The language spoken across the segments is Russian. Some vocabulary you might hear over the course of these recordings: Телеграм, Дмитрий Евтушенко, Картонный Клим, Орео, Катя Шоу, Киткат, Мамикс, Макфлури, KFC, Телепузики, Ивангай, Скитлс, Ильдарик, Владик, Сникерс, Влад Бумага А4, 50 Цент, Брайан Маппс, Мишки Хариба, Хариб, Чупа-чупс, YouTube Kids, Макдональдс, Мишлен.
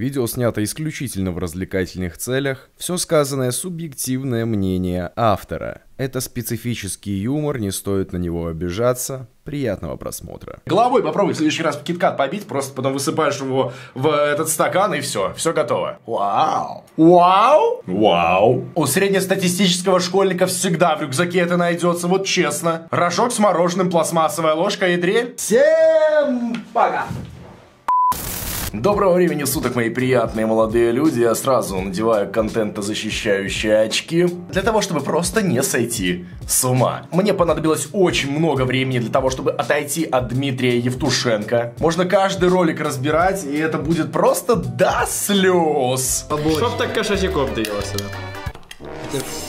Видео снято исключительно в развлекательных целях. Все сказанное — субъективное мнение автора. Это специфический юмор, не стоит на него обижаться. Приятного просмотра. Головой попробуй в следующий раз киткат побить, просто потом высыпаешь его в этот стакан, и все. Все готово. Вау. Вау. Вау. У среднестатистического школьника всегда в рюкзаке это найдется, вот честно. Рожок с мороженым, пластмассовая ложка и дрель. Всем пока. Доброго времени суток, мои приятные молодые люди. Я сразу надеваю контентозащищающие очки для того, чтобы просто не сойти с ума. Мне понадобилось очень много времени для того, чтобы отойти от Дмитрия Евтушенко. Можно каждый ролик разбирать, и это будет просто до слез. Чтоб так кошачий корм доелся.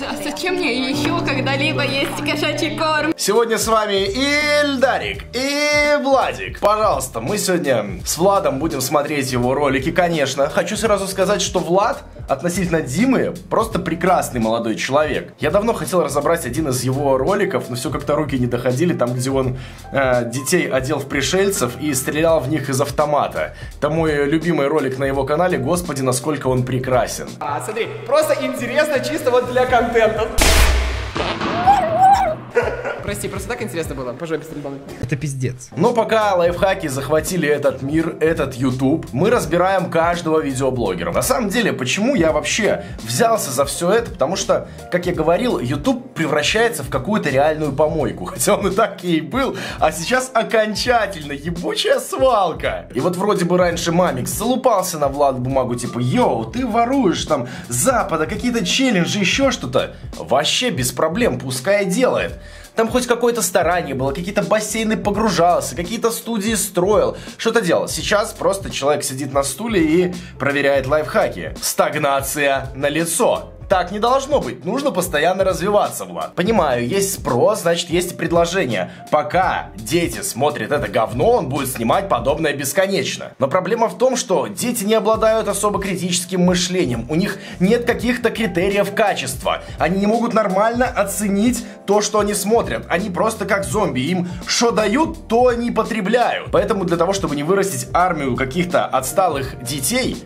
А зачем мне еще когда-либо есть кошачий корм? Сегодня с вами Ильдарик и Владик. Пожалуйста, мы сегодня с Владом будем смотреть его ролики, конечно. Хочу сразу сказать, что Влад относительно Димы просто прекрасный молодой человек. Я давно хотел разобрать один из его роликов, но все как-то руки не доходили. Там, где он детей одел в пришельцев и стрелял в них из автомата. Это мой любимый ролик на его канале. Господи, насколько он прекрасен. А, смотри, просто интересно, чисто вот для контента. Прости, просто так интересно было. По жопе стрельбану. Это пиздец. Но пока лайфхаки захватили этот мир, этот YouTube, мы разбираем каждого видеоблогера. На самом деле, почему я вообще взялся за все это? Потому что, как я говорил, YouTube превращается в какую-то реальную помойку. Хотя он и так и был, а сейчас окончательно ебучая свалка. И вот вроде бы раньше Мамикс залупался на Влад Бумагу, типа, йоу, ты воруешь там с Запада, какие-то челленджи, еще что-то. Вообще без проблем, пускай делает. Там хоть какое-то старание было, какие-то бассейны погружался, какие-то студии строил, что-то делал. Сейчас просто человек сидит на стуле и проверяет лайфхаки. Стагнация налицо. Так не должно быть. Нужно постоянно развиваться, Влад. Понимаю, есть спрос, значит, есть и предложение. Пока дети смотрят это говно, он будет снимать подобное бесконечно. Но проблема в том, что дети не обладают особо критическим мышлением. У них нет каких-то критериев качества. Они не могут нормально оценить то, что они смотрят. Они просто как зомби. Им что дают, то они потребляют. Поэтому для того, чтобы не вырастить армию каких-то отсталых детей,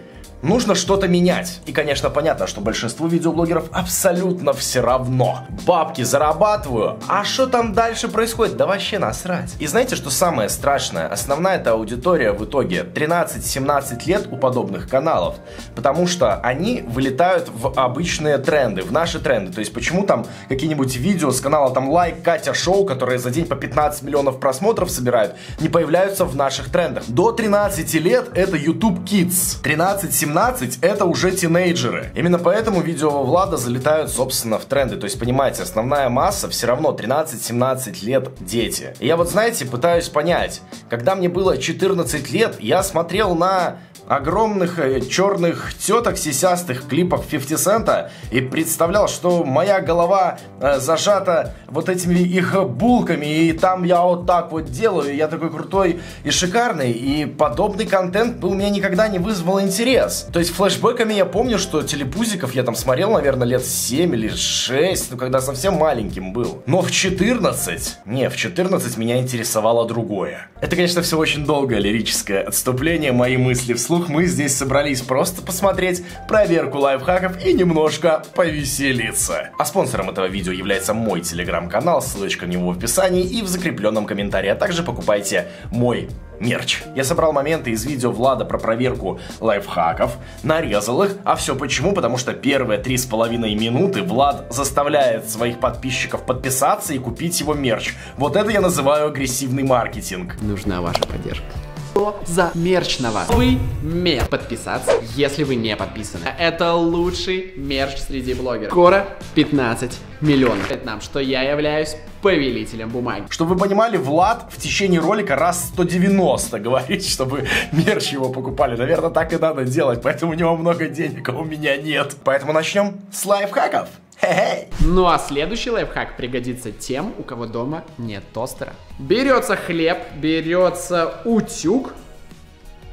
нужно что-то менять. И, конечно, понятно, что большинству видеоблогеров абсолютно все равно. Бабки зарабатываю, а что там дальше происходит? Да вообще насрать. И знаете, что самое страшное? Основная эта аудитория в итоге 13-17 лет у подобных каналов. Потому что они вылетают в обычные тренды, в наши тренды. То есть почему там какие-нибудь видео с канала там Лайк, Катя Шоу, которые за день по 15 миллионов просмотров собирают, не появляются в наших трендах? До 13 лет это YouTube Kids. 13-17 это уже тинейджеры. Именно поэтому видео Влада залетают, собственно, в тренды. То есть, понимаете, основная масса все равно 13-17 лет дети. И я вот, знаете, пытаюсь понять, когда мне было 14 лет, я смотрел на огромных черных теток сисястых клипах 50 Цента и представлял, что моя голова зажата вот этими их булками, и там я вот так вот делаю, я такой крутой и шикарный, и подобный контент у меня никогда не вызвал интерес. То есть флешбэками я помню, что телепузиков я там смотрел, наверное, лет 7 или 6, ну когда совсем маленьким был. Но в 14, в 14 меня интересовало другое. Это, конечно, все очень долгое лирическое отступление, мои мысли вслух. Мы здесь собрались просто посмотреть проверку лайфхаков и немножко повеселиться. А спонсором этого видео является мой телеграм-канал, ссылочка на него в описании и в закрепленном комментарии. А также покупайте мой мерч. Я собрал моменты из видео Влада про проверку лайфхаков, нарезал их. А все почему? Потому что первые 3,5 минуты Влад заставляет своих подписчиков подписаться и купить его мерч. Вот это я называю агрессивный маркетинг. Нужна ваша поддержка. Что за мерч на вас? Вы мерч. Подписаться, если вы не подписаны. Это лучший мерч среди блогеров. Скоро 15 миллионов. Это нам, что я являюсь повелителем бумаги. Чтобы вы понимали, Влад в течение ролика раз 190 говорит, чтобы мерч его покупали. Наверное, так и надо делать, поэтому у него много денег, а у меня нет. Поэтому начнем с лайфхаков. Хе-хей. Ну а следующий лайфхак пригодится тем, у кого дома нет тостера. Берется хлеб, берется утюг,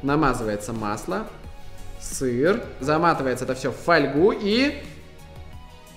намазывается масло, сыр, заматывается это все в фольгу и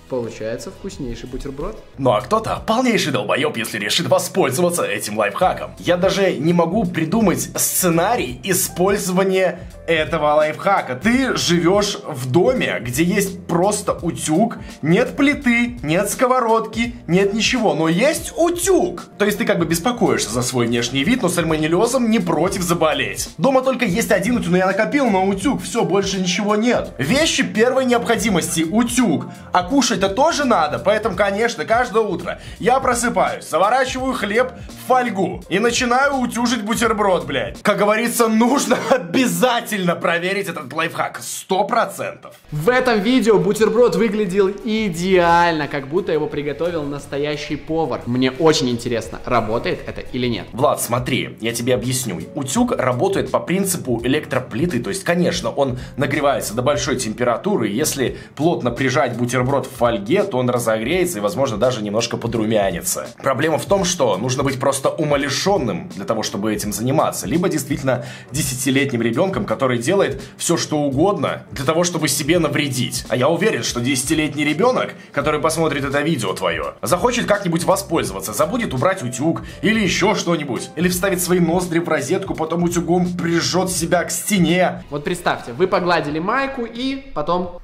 Получается вкуснейший бутерброд. Ну а кто-то полнейший долбоеб, если решит воспользоваться этим лайфхаком. Я даже не могу придумать сценарий использования этого лайфхака. Ты живешь в доме, где есть просто утюг, нет плиты, нет сковородки, нет ничего, но есть утюг. То есть ты как бы беспокоишься за свой внешний вид, но сальмонеллезом не против заболеть. Дома только есть один утюг, но я накопил на утюг, все, больше ничего нет. Вещи первой необходимости, утюг, а кушать это тоже надо, поэтому, конечно, каждое утро я просыпаюсь, заворачиваю хлеб в фольгу и начинаю утюжить бутерброд, блядь. Как говорится, нужно обязательно проверить этот лайфхак, 100%. В этом видео бутерброд выглядел идеально, как будто его приготовил настоящий повар. Мне очень интересно, работает это или нет. Влад, смотри, я тебе объясню. Утюг работает по принципу электроплиты, то есть, конечно, он нагревается до большой температуры, и если плотно прижать бутерброд в фольге, то он разогреется и, возможно, даже немножко подрумянится. Проблема в том, что нужно быть просто умалишенным для того, чтобы этим заниматься, либо действительно десятилетним ребенком, который делает все, что угодно для того, чтобы себе навредить. А я уверен, что десятилетний ребенок, который посмотрит это видео твое, захочет как-нибудь воспользоваться, забудет убрать утюг или еще что-нибудь, или вставит свои ноздри в розетку, потом утюгом прижжет себя к стене. Вот представьте, вы погладили майку и потом...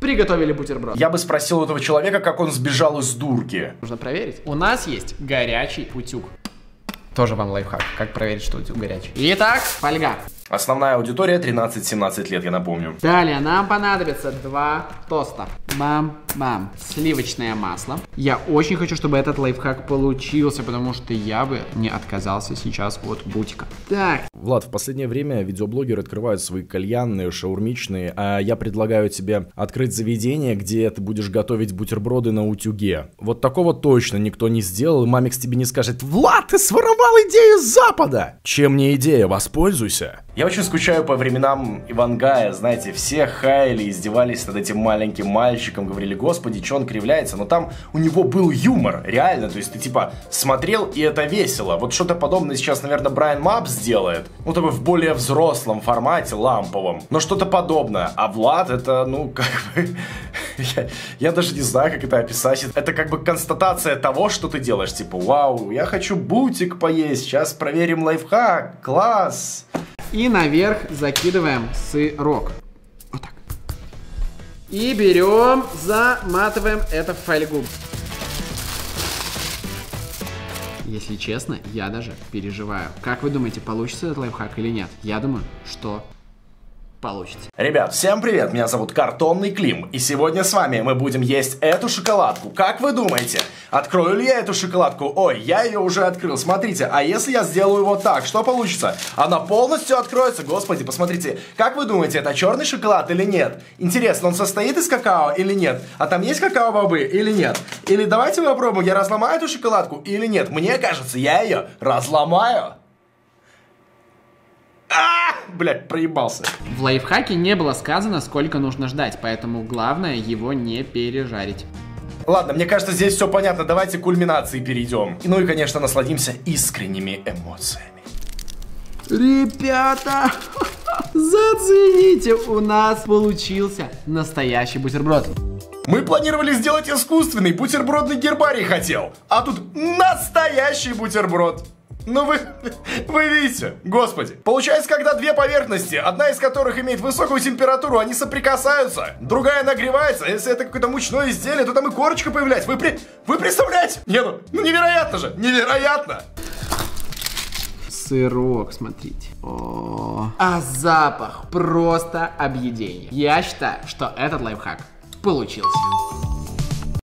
приготовили бутерброд. Я бы спросил у этого человека, как он сбежал из дурки. Нужно проверить. У нас есть горячий утюг. Тоже вам лайфхак, как проверить, что утюг горячий. Итак, фольга. Основная аудитория 13-17 лет, я напомню. Далее нам понадобится 2 тоста. Бам-бам. Сливочное масло. Я очень хочу, чтобы этот лайфхак получился, потому что я бы не отказался сейчас от бутика. Так. Влад, в последнее время видеоблогеры открывают свои кальянные, шаурмичные, а я предлагаю тебе открыть заведение, где ты будешь готовить бутерброды на утюге. Вот такого точно никто не сделал, и Мамикс тебе не скажет: «Влад, ты своровал идею с Запада!» Чем не идея, воспользуйся. Я очень скучаю по временам Ивангая, знаете, все хаяли, издевались над этим маленьким мальчиком, говорили: «Господи, чё он кривляется», но там у него был юмор, реально, то есть ты типа смотрел, и это весело. Вот что-то подобное сейчас, наверное, Брайан Маппс делает, ну такой в более взрослом формате, ламповом, но что-то подобное, а Влад это, ну, как бы, я даже не знаю, как это описать, это как бы констатация того, что ты делаешь, типа: «Вау, я хочу бутик поесть, сейчас проверим лайфхак, класс». И наверх закидываем сырок. Вот так. И берем, заматываем это в фольгу. Если честно, я даже переживаю. Как вы думаете, получится этот лайфхак или нет? Я думаю, что... получится. Ребят, всем привет, меня зовут Картонный Клим, и сегодня с вами мы будем есть эту шоколадку. Как вы думаете, открою ли я эту шоколадку? Ой, я ее уже открыл, смотрите, а если я сделаю вот так, что получится? Она полностью откроется, господи, посмотрите. Как вы думаете, это черный шоколад или нет? Интересно, он состоит из какао или нет? А там есть какао-бобы или нет? Или давайте попробуем, я разломаю эту шоколадку или нет? Мне кажется, я ее разломаю. Блядь, проебался. В лайфхаке не было сказано, сколько нужно ждать, поэтому главное его не пережарить. Ладно, мне кажется, здесь все понятно, давайте к кульминации перейдем. Ну и, конечно, насладимся искренними эмоциями. Ребята, зацените, у нас получился настоящий бутерброд. Мы планировали сделать искусственный, бутербродный гербарий хотел, а тут настоящий бутерброд. Ну вы видите, господи. Получается, когда две поверхности, одна из которых имеет высокую температуру, они соприкасаются, другая нагревается. Если это какое-то мучное изделие, то там и корочка появляется. Вы представляете? Не, ну невероятно же, невероятно. Сырок, смотрите. О-о-о. А запах просто объедение. Я считаю, что этот лайфхак получился.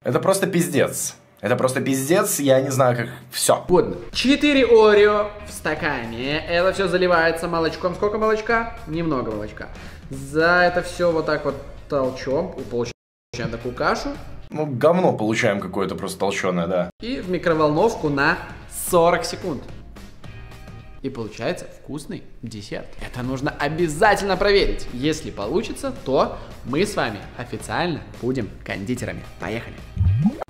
Это просто пиздец. Это просто пиздец, я не знаю, как... все. Вот. 4 Орео в стакане. Это все заливается молочком. Сколько молочка? Немного молочка. За это все вот так вот толчем. И получаем такую кашу. Ну, говно получаем какое-то просто толченое, да. И в микроволновку на 40 секунд. И получается вкусный десерт. Это нужно обязательно проверить. Если получится, то мы с вами официально будем кондитерами. Поехали.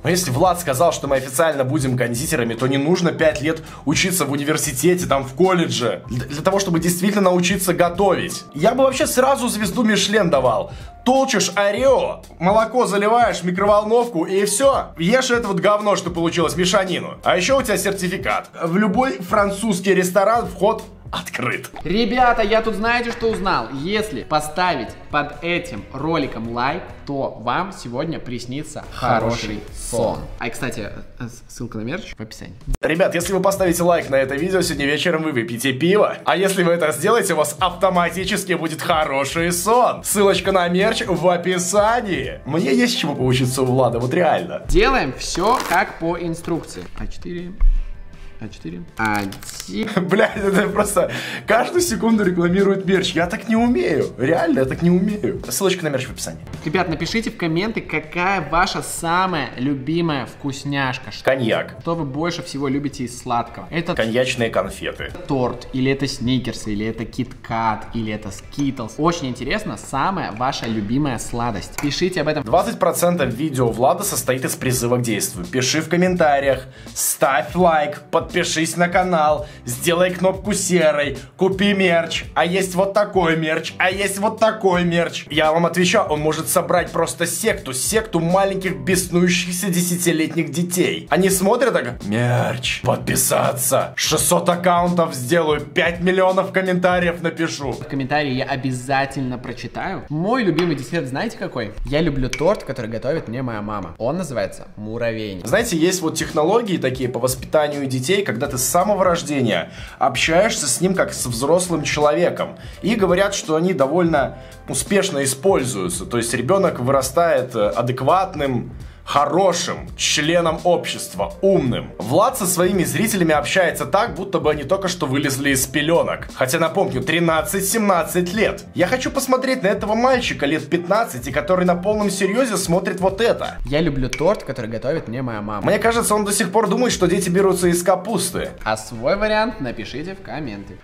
Но если Влад сказал, что мы официально будем кондитерами, то не нужно 5 лет учиться в университете, там, в колледже, для того, чтобы действительно научиться готовить. Я бы вообще сразу звезду Мишлен давал. Толчешь Орео, молоко заливаешь в микроволновку и все. Ешь это вот говно, что получилось, мешанину. А еще у тебя сертификат. В любой французский ресторан вход открыт. Ребята, я тут знаете, что узнал? Если поставить под этим роликом лайк, то вам сегодня приснится хороший сон. А, кстати, ссылка на мерч в описании. Ребят, если вы поставите лайк на это видео, сегодня вечером вы выпьете пиво. А если вы это сделаете, у вас автоматически будет хороший сон. Ссылочка на мерч в описании. Мне есть чему поучиться у Влада, вот реально. Делаем все как по инструкции. А4... А4. А1. Блядь, это просто каждую секунду рекламирует мерч. Я так не умею. Реально, я так не умею. Ссылочка на мерч в описании. Ребят, напишите в комменты, какая ваша самая любимая вкусняшка. Коньяк. Что вы больше всего любите из сладкого? Это коньячные конфеты. Торт, или это сникерсы, или это киткат, или это скитлс. Очень интересно, самая ваша любимая сладость. Пишите об этом. 20% видео Влада состоит из призыва к действию. Пиши в комментариях, ставь лайк, подпишись на канал, сделай кнопку серой, купи мерч, а есть вот такой мерч, а есть вот такой мерч. Я вам отвечаю, он может собрать просто секту маленьких беснующихся 10-летних детей. Они смотрят так: мерч, подписаться, 600 аккаунтов сделаю, 5 миллионов комментариев напишу. Комментарии я обязательно прочитаю. Мой любимый десерт, знаете какой? Я люблю торт, который готовит мне моя мама. Он называется муравейник. Знаете, есть вот технологии такие по воспитанию детей, когда ты с самого рождения общаешься с ним как с взрослым человеком. И говорят, что они довольно успешно используются. То есть ребенок вырастает адекватным, хорошим членом общества, умным. Влад со своими зрителями общается так, будто бы они только что вылезли из пеленок. Хотя, напомню, 13-17 лет. Я хочу посмотреть на этого мальчика лет 15, который на полном серьезе смотрит вот это. Я люблю торт, который готовит мне моя мама. Мне кажется, он до сих пор думает, что дети берутся из капусты. А свой вариант напишите в комменты.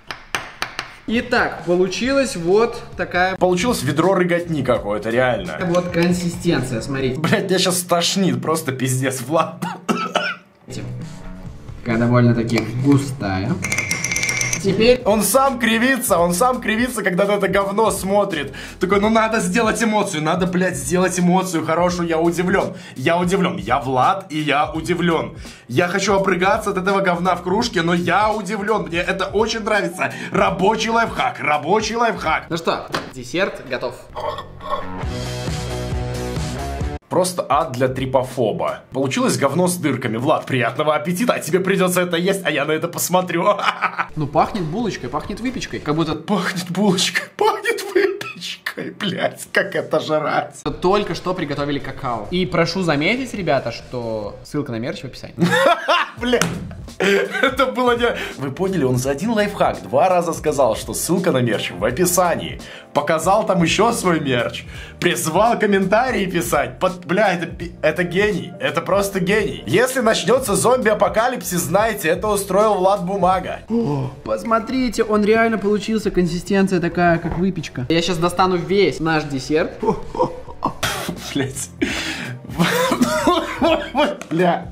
Итак, получилось вот такая... Получилось ведро рыготни какое-то, реально. Вот консистенция, смотрите. Блять, меня сейчас тошнит, просто пиздец, Влад. Такая довольно-таки густая. Теперь... Он сам кривится, когда на это говно смотрит. Такой, ну надо сделать эмоцию, надо, блядь, сделать эмоцию хорошую. Я удивлен. Я Влад, и я удивлен. Я хочу обрыгаться от этого говна в кружке, но я удивлен. Мне это очень нравится. Рабочий лайфхак. Ну что, десерт готов. Просто ад для трипофоба. Получилось говно с дырками. Влад, приятного аппетита, а тебе придется это есть, а я на это посмотрю. Ну пахнет булочкой, пахнет выпечкой. Как будто пахнет булочкой, пахнет выпечкой. Блять, как это жрать. Только что приготовили какао. И прошу заметить, ребята, что ссылка на мерч в описании. Блять. Это было не... Вы поняли, он за один лайфхак 2 раза сказал, что ссылка на мерч в описании. Показал там еще свой мерч. Призвал комментарии писать. Бля, это гений. Это просто гений. Если начнется зомби-апокалипсис, знаете, это устроил Влад Бумага. О, посмотрите, он реально получился. Консистенция такая, как выпечка. Я сейчас достану весь наш десерт. Блять. Бля.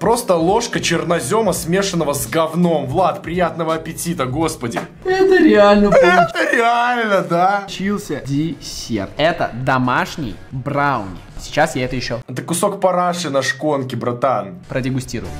Просто ложка чернозема, смешанного с говном. Влад, приятного аппетита, господи. Это реально получилось. Это реально, да. Получился десерт. Это домашний брауни. Сейчас я это еще. Это кусок параши на шконке, братан. Продегустирую.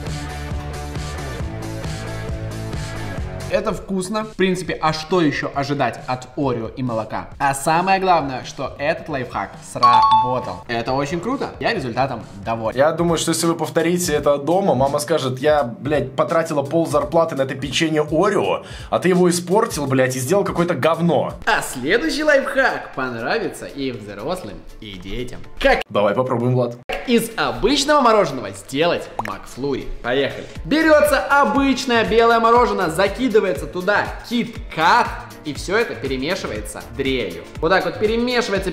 Это вкусно. В принципе, а что еще ожидать от Орео и молока? А самое главное, что этот лайфхак сработал. Это очень круто. Я результатом доволен. Я думаю, что если вы повторите это дома, мама скажет: я, блядь, потратила пол зарплаты на это печенье Орео, а ты его испортил, блядь, и сделал какое-то говно. А следующий лайфхак понравится и взрослым, и детям. Как? Давай попробуем, Влад. Из обычного мороженого сделать макфлури. Поехали. Берется обычное белое мороженое, закидывается туда кит-кат, и все это перемешивается дрелью. Вот так вот перемешивается.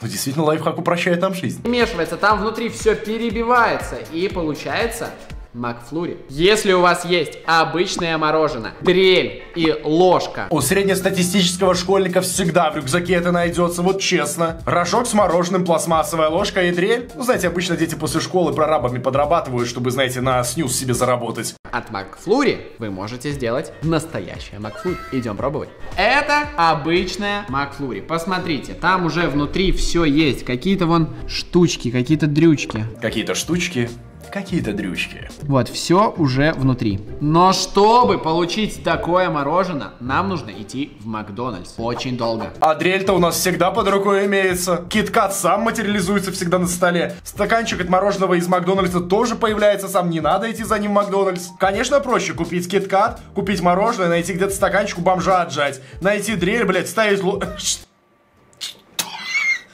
Ну действительно, лайфхак упрощает нам жизнь. Перемешивается, там внутри все перебивается, и получается Макфлури. Если у вас есть обычное мороженое, дрель и ложка. У среднестатистического школьника всегда в рюкзаке это найдется, вот честно. Рожок с мороженым, пластмассовая ложка и дрель. Ну, знаете, обычно дети после школы прорабами подрабатывают, чтобы, знаете, на снюс себе заработать. От Макфлури вы можете сделать настоящее Макфлури. Идем пробовать. Это обычная Макфлури. Посмотрите, там уже внутри все есть. Какие-то вон штучки, какие-то дрючки. Какие-то штучки. Какие-то дрючки. Вот, все уже внутри. Но чтобы получить такое мороженое, нам нужно идти в Макдональдс. Очень долго. А дрель-то у нас всегда под рукой имеется. Кит-кат сам материализуется всегда на столе. Стаканчик от мороженого из Макдональдса тоже появляется сам. Не надо идти за ним в Макдональдс. Конечно, проще купить кит-кат, купить мороженое, найти где-то стаканчик у бомжа отжать. Найти дрель, блядь, ставить...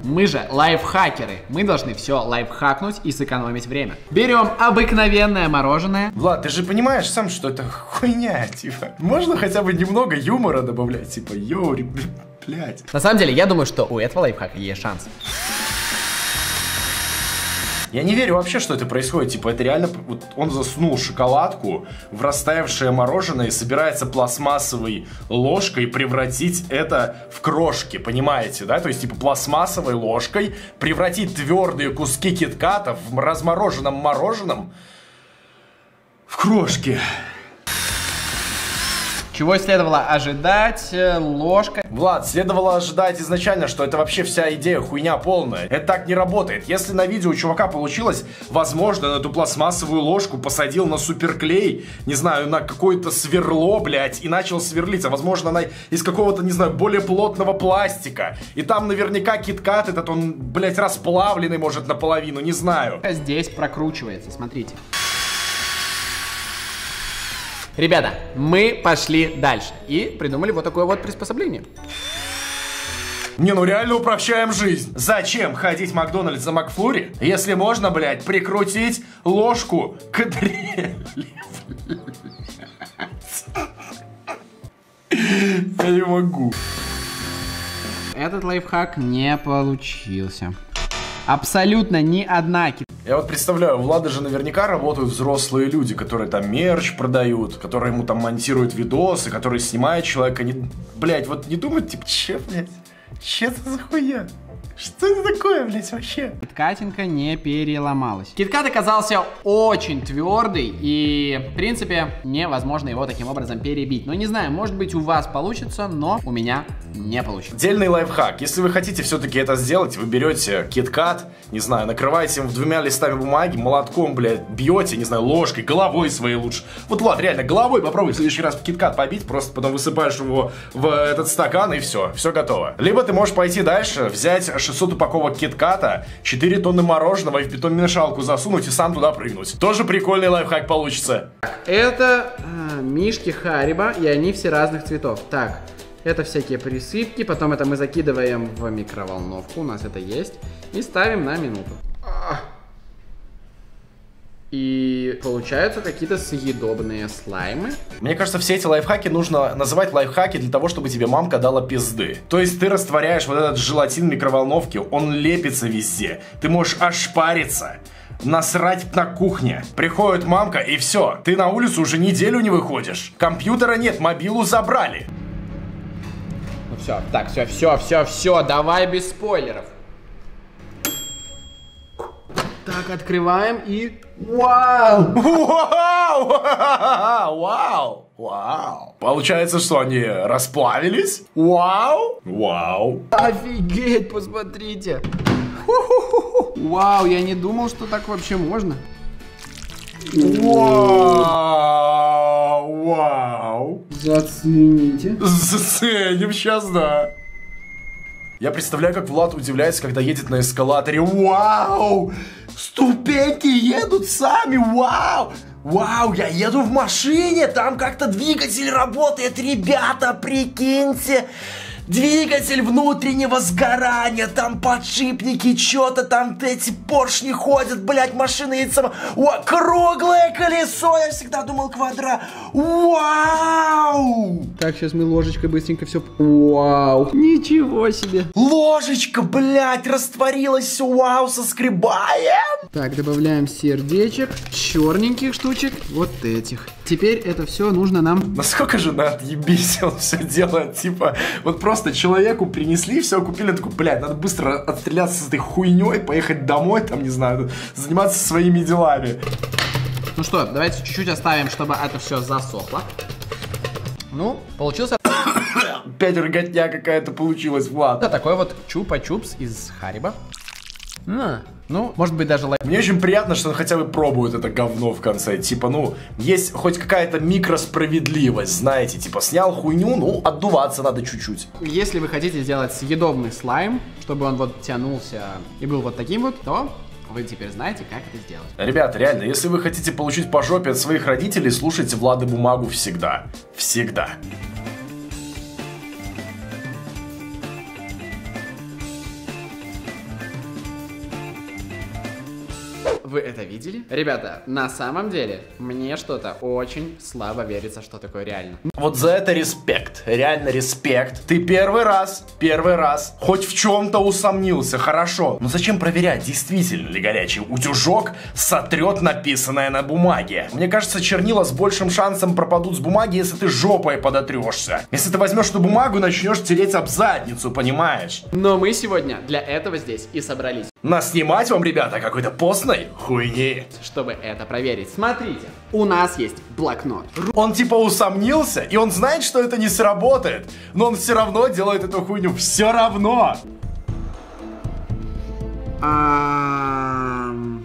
Мы же лайфхакеры, мы должны все лайфхакнуть и сэкономить время. Берем обыкновенное мороженое. Влад, ты же понимаешь сам, что это хуйня, типа. Можно хотя бы немного юмора добавлять, типа, йоу, блядь. На самом деле, я думаю, что у этого лайфхака есть шанс. Я не верю вообще, что это происходит. Типа, это реально... Вот он засунул шоколадку в растаявшее мороженое и собирается пластмассовой ложкой превратить это в крошки, понимаете, да? То есть, типа, пластмассовой ложкой превратить твердые куски киткатов в размороженном мороженом в крошки. Чего следовало ожидать? Ложка. Влад, следовало ожидать изначально, что это вообще вся идея хуйня полная. Это так не работает. Если на видео у чувака получилось, возможно, на эту пластмассовую ложку посадил на суперклей, не знаю, на какое-то сверло, блядь, и начал сверлить. А возможно, она из какого-то, не знаю, более плотного пластика. И там наверняка кит-кат этот, он, блядь, расплавленный, может, наполовину, не знаю. Здесь прокручивается, смотрите. Ребята, мы пошли дальше и придумали вот такое вот приспособление. Не, ну реально упрощаем жизнь. Зачем ходить в Макдональдс за Макфлури, если можно, блядь, прикрутить ложку к дрели? Я не могу. Этот лайфхак не получился. Абсолютно ни одна кита. Я вот представляю, у Влада же наверняка работают взрослые люди, которые там мерч продают, которые ему там монтируют видосы, которые снимают человека. Не... Блять, вот не думают, типа, че, блядь, че это за хуя? Что это такое, блядь, вообще? Киткатинка не переломалась. Киткат оказался очень твердый, и, в принципе, невозможно его таким образом перебить. Но не знаю, может быть, у вас получится, но у меня не получится. Дельный лайфхак. Если вы хотите все-таки это сделать, вы берете киткат, не знаю, накрываете им двумя листами бумаги, молотком, блядь, бьете, не знаю, ложкой, головой своей лучше. Вот, Влад, реально, головой попробуй в следующий раз киткат побить, просто потом высыпаешь его в этот стакан, и все, все готово. Либо ты можешь пойти дальше, взять 600 упаковок китката, 4 тонны мороженого и в бетономешалку засунуть и сам туда прыгнуть. Тоже прикольный лайфхак получится. Это мишки Хариба, и они все разных цветов. Так, это всякие присыпки, потом это мы закидываем в микроволновку, у нас это есть, и ставим на минуту. И получаются какие-то съедобные слаймы. Мне кажется, все эти лайфхаки нужно называть лайфхаки для того, чтобы тебе мамка дала пизды. То есть ты растворяешь вот этот желатин в микроволновке, он лепится везде. Ты можешь ошпариться, насрать на кухне. Приходит мамка и все, ты на улицу уже неделю не выходишь. Компьютера нет, мобилу забрали. Ну все, так, все, давай без спойлеров. Так, открываем и... Вау! Вау! Вау! Вау! Получается, что они расплавились? Вау! Вау! Офигеть, посмотрите! Вау, я не думал, что так вообще можно. Вау! Вау! Зацените. Заценим сейчас, да. Я представляю, как Влад удивляется, когда едет на эскалаторе. Вау! Ступеньки едут сами, вау! Вау, я еду в машине, там как-то двигатель работает, ребята, прикиньте! двигатель внутреннего сгорания, там подшипники, что-то там эти поршни ходят, блять, машина едет сама. О, круглое колесо, я всегда думал квадрат. Вау! Так, сейчас мы ложечкой быстренько все... Вау! Ничего себе! Ложечка, блять, растворилась, все, вау, соскребаем! Так, добавляем сердечек, черненьких штучек, вот этих. Теперь это все нужно нам... Насколько же надо ебись, он все делает, типа, вот просто человеку принесли, все купили, такой, блядь, надо быстро отстреляться с этой хуйней, поехать домой, там, не знаю, заниматься своими делами. Ну что, давайте чуть-чуть оставим, чтобы это все засохло. Ну, получился... Опять рогатня какая-то получилась, Влад. Это такой вот чупа-чупс из Хариба. Ну, может быть, даже лайк. Мне очень приятно, что хотя бы пробуют это говно в конце. Типа, ну, есть хоть какая-то микросправедливость, знаете. Типа, снял хуйню, ну, отдуваться надо чуть-чуть. Если вы хотите сделать съедобный слайм, чтобы он вот тянулся и был вот таким вот, то вы теперь знаете, как это сделать. Ребята, реально, если вы хотите получить по жопе от своих родителей, слушайте Влада Бумагу всегда. Всегда. Вы это видели? Ребята, на самом деле, мне что-то очень слабо верится, что такое реально. Вот за это респект. Реально респект. Ты первый раз хоть в чем-то усомнился, хорошо. Но зачем проверять, действительно ли горячий утюжок сотрет написанное на бумаге? Мне кажется, чернила с большим шансом пропадут с бумаги, если ты жопой подотрешься. Если ты возьмешь эту бумагу и начнешь тереть об задницу, понимаешь? Но мы сегодня для этого здесь и собрались. Наснимать вам, ребята, какой-то постной хуйни. Чтобы это проверить, смотрите, у нас есть блокнот. Он типа усомнился, и он знает, что это не сработает, но он все равно делает эту хуйню, все равно.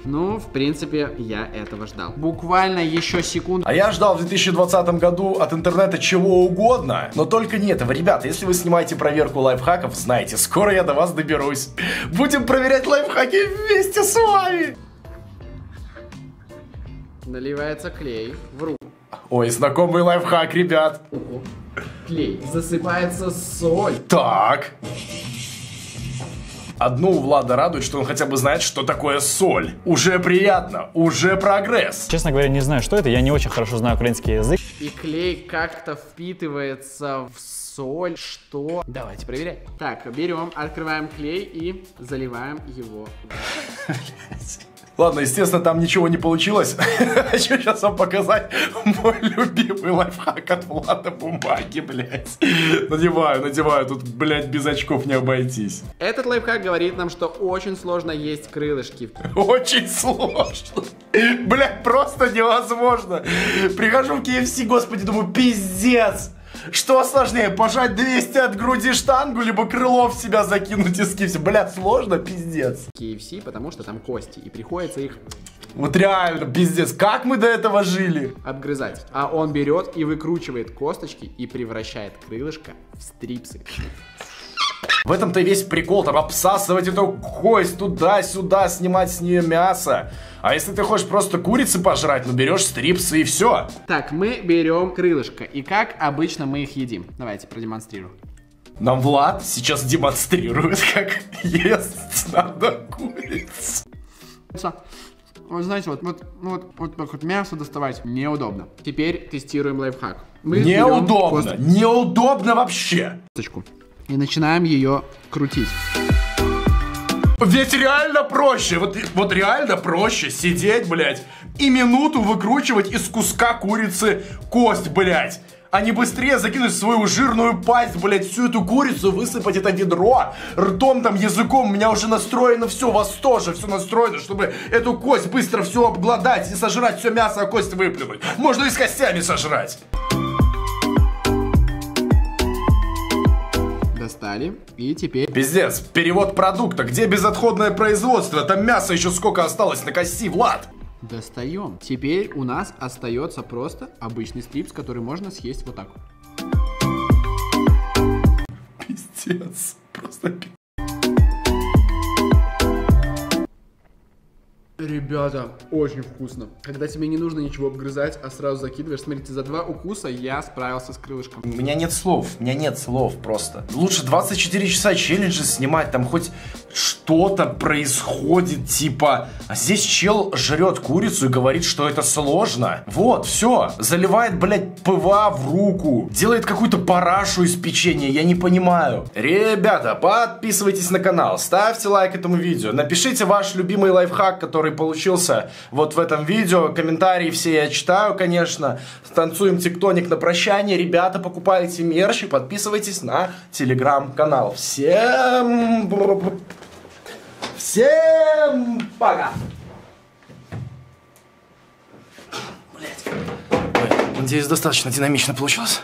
Ну, в принципе, я этого ждал. Буквально еще секунду. А я ждал в 2020 году от интернета чего угодно, но только не этого. Ребята, если вы снимаете проверку лайфхаков, знайте, скоро я до вас доберусь. Будем проверять лайфхаки вместе с вами. Наливается клей в руку. Ой, знакомый лайфхак, ребят. Клей. Засыпается соль. Так. Одну у Влада радует, что он хотя бы знает, что такое соль. Уже приятно, уже прогресс. Честно говоря, не знаю, что это, я не очень хорошо знаю украинский язык. И клей как-то впитывается в соль, что... Давайте проверять. Так, берем, открываем клей и заливаем его. Ладно, естественно, там ничего не получилось. Хочу сейчас вам показать мой любимый лайфхак от Влада Бумаги, блядь. Надеваю, тут, блядь, без очков не обойтись. Этот лайфхак говорит нам, что очень сложно есть крылышки. Очень сложно. Блядь, просто невозможно. Прихожу в KFC, господи, думаю, пиздец. Что сложнее, пожать 200 от груди штангу, либо крыло в себя закинуть из KFC? Блядь, сложно, пиздец. KFC, потому что там кости, и приходится их... Вот реально, пиздец, как мы до этого жили? Обгрызать. А он берет и выкручивает косточки и превращает крылышко в стрипсы. В этом-то и весь прикол, там обсасывать эту кость туда-сюда, снимать с нее мясо. А если ты хочешь просто курицы пожрать, ну берешь стрипсы и все. Так, мы берем крылышко, и как обычно мы их едим. Давайте продемонстрирую. Нам Влад сейчас демонстрирует, как ест надо куриц. Вот знаете, вот мясо доставать неудобно. Теперь тестируем лайфхак. Мы неудобно, неудобно вообще. И начинаем ее крутить. Ведь реально проще, вот реально проще сидеть, блядь, и минуту выкручивать из куска курицы кость, блядь. А не быстрее закинуть в свою жирную пасть, блядь, всю эту курицу, высыпать это ведро ртом, там, языком. У меня уже настроено все, у вас тоже все настроено, чтобы эту кость быстро все обглодать и сожрать все мясо, а кость выплюнуть. Можно и с костями сожрать. Достали, и теперь... Пиздец, перевод продукта, где безотходное производство? Там мясо еще сколько осталось на кости, Влад? Достаем. Теперь у нас остается просто обычный стрипс, который можно съесть вот так. Пиздец, просто пиздец. Ребята, очень вкусно. Когда тебе не нужно ничего обгрызать, а сразу закидываешь. Смотрите, за 2 укуса я справился с крылышком. У меня нет слов просто. Лучше 24 часа челленджи снимать, там хоть что-то происходит, типа. А здесь чел жрет курицу и говорит, что это сложно. Вот, все. Заливает, блядь, ПВА в руку. Делает какую-то парашу из печенья, я не понимаю. Ребята, подписывайтесь на канал, ставьте лайк этому видео. Напишите ваш любимый лайфхак, который получился вот в этом видео. Комментарии все я читаю, конечно. Танцуем тиктоник на прощание. Ребята, покупайте мерч и подписывайтесь на телеграм-канал. Всем пока! Блять. Ой, надеюсь, достаточно динамично получилось.